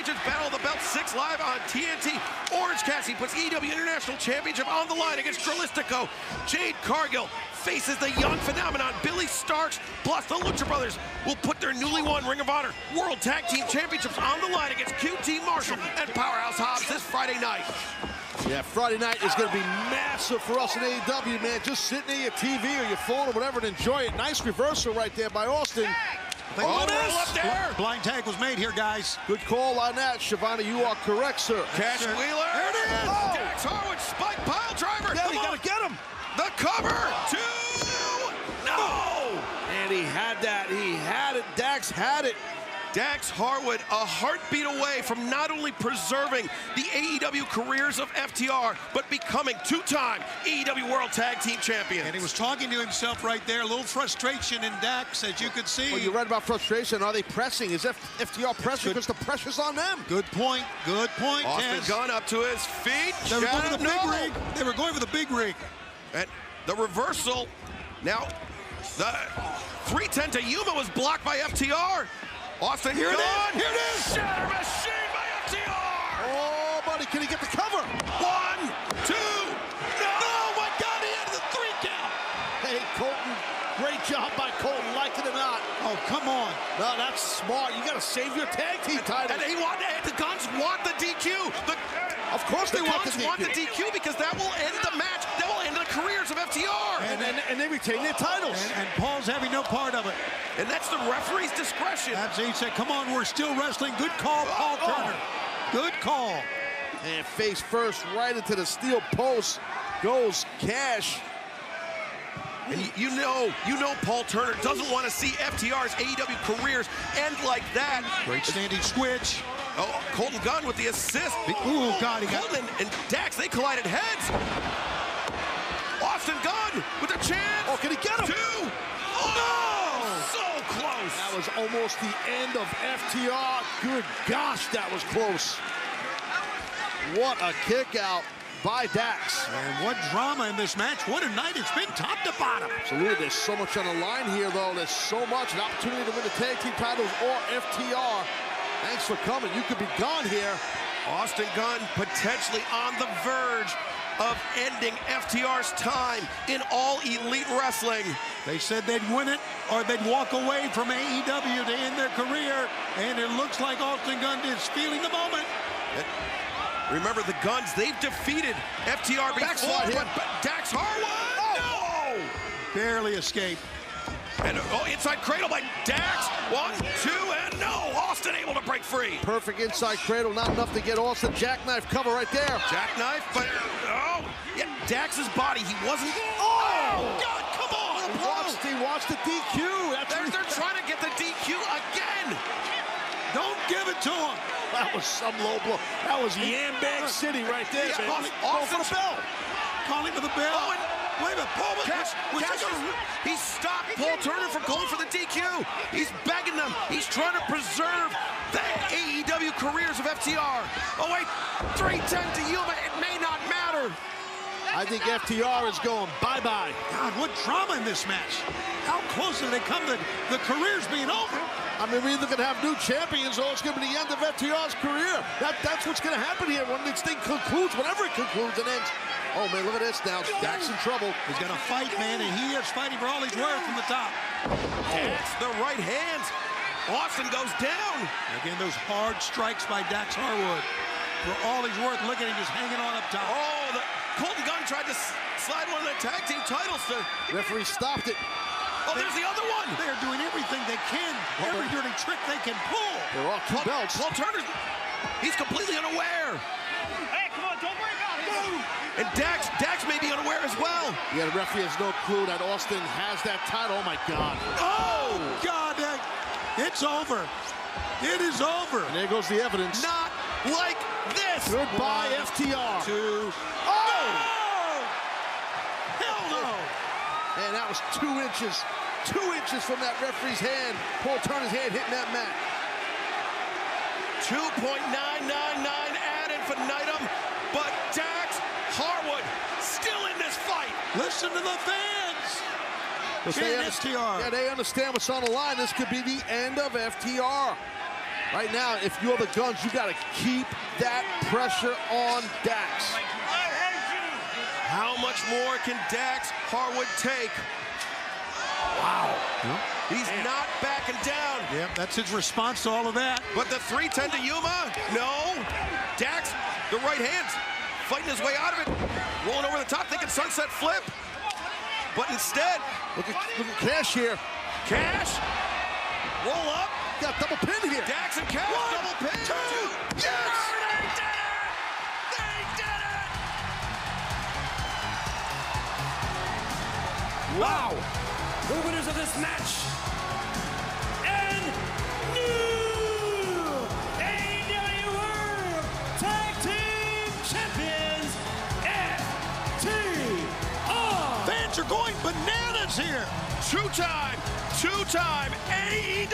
Legends Battle of the Belt 6 live on TNT. Orange Cassidy puts AEW International Championship on the line against Calistico. Jade Cargill faces the Young Phenomenon, Billy Starks, plus the Lucha Brothers will put their newly won Ring of Honor World Tag Team Championships on the line against QT Marshall and Powerhouse Hobbs this Friday night. Yeah, Friday night is going to be massive for us in AEW, man. Just sitting at your TV or your phone or whatever and enjoy it. Nice reversal right there by Austin. Oh, up there. Blind tag was made here, guys. Good call on that, Shivani. You are correct, sir. Cash Wheeler. There it is. Oh. Dax Harwood, spike pile driver. Yeah, you got to get him. The cover. No. And he had that. He had it. Dax had it. Dax Harwood, a heartbeat away from not only preserving the AEW careers of FTR, but becoming two-time AEW World Tag Team Champion. And he was talking to himself right there, a little frustration in Dax, as you could see. Well, you're right about frustration. Are they pressing? Is FTR pressing? Because the pressure's on them. Good point. Good point. Austin Gunn up to his feet. They were going for the big rig. They were going for the big rig. And the reversal. Now, the 310 to Yuma was blocked by FTR. Austin Gunn. Here it is. Shatter Machine by FTR. Oh, buddy, can he get the cover? 1, 2. No. Oh, my God, he had the 3 count. Hey, Colton, great job by Colton, like it or not. Oh, come on. No, that's smart. You got to save your tag team title. And the Guns want the DQ. Of course they want the DQ. The Guns want the DQ because that will end the match. That will end the careers of FTR. And they retain their titles. And Paul's having no part of it. And that's the referee's discretion. He said, come on, we're still wrestling. Good call, Paul Turner. Good call. And face first right into the steel post goes Cash. And you know Paul Turner doesn't want to see FTR's AEW careers end like that. Great standing switch. Oh, Colton Gunn with the assist. Oh, God, he got Colton and Dax, they collided heads. Austin Gunn with a chance. Oh, can he get him? 2. Oh, no! So close. That was almost the end of FTR. Good gosh, that was close. What a kick out by Dax. And what drama in this match. What a night it's been, top to bottom. Absolutely. There's so much on the line here, though. There's so much. An opportunity to win the tag team titles or FTR. Thanks for coming. You could be gone here. Austin Gunn potentially on the verge of ending FTR's time in all elite wrestling. They said they'd win it or they'd walk away from AEW to end their career. And it looks like Austin Gunn is feeling the moment. Remember the Guns, they've defeated FTR before, but Dax Harwood, no! Barely escaped. And inside cradle by Dax. 1, 2, and no. Austin able to break free. Perfect inside cradle. Not enough to get Austin. Jackknife cover right there. Jackknife, but yeah, Dax's body. He wasn't. Oh, God, come on. He watched the DQ. They're trying to get the DQ again. Don't give it to him. That was some low blow. That was Yambag City right there. Yeah, Austin for the bell. Calling for the bell. Wait a minute, Paul he stopped Paul Turner from going for the DQ. He's begging them. He's trying to preserve the AEW careers of FTR. Oh, wait, 310 to Yuma. It may not matter. I think FTR is going bye-bye. God, what drama in this match. How close do they come to the careers being over? I mean, we're either going to have new champions or it's going to be the end of FTR's career. That's what's going to happen here when this thing concludes, whenever it concludes and ends. Oh, man, look at this now. Dax in trouble. He's going to fight, man, and he is fighting for all he's worth from the top. Dax, the right hands. Austin goes down. Again, those hard strikes by Dax Harwood. For all he's worth, look at him just hanging on up top. Oh, Colton Gunn tried to slide one of their tag team titles. Referee stopped it. Oh, there's the other one. They are doing everything they can. Every dirty trick they can pull. They're off two belts. Paul Turner, he's completely unaware. Hey, come on, don't worry about it. No. And Dax may be unaware as well. Yeah, the referee has no clue that Austin has that title. Oh, my God. Oh, God. It's over. It is over. And there goes the evidence. Not like this. Goodbye, FTR. 2. Oh! Hell no. And that was 2 inches. 2 inches from that referee's hand. Paul Turner's hand hitting that mat. 2.999 added for Nightum, but Dax Harwood still in this fight. Listen to the fans. FTR. Yeah, they understand what's on the line. This could be the end of FTR. Right now, if you have the guns, you gotta keep that pressure on Dax. How much more can Dax Harwood take? Wow. Yep. He's not backing down. Yep, that's his response to all of that. But the 310 to Yuma? No. Dax, the right hand's fighting his way out of it. Rolling over the top, thinking sunset flip. But instead, look at Cash here. Cash, roll up. Got double pin here. Dax and Cash, double pin. Two. Yes! They did it! They did it! Wow! The winners of this match and new AEW World Tag Team Champions, FTR. Fans are going bananas here. Two-time AEW.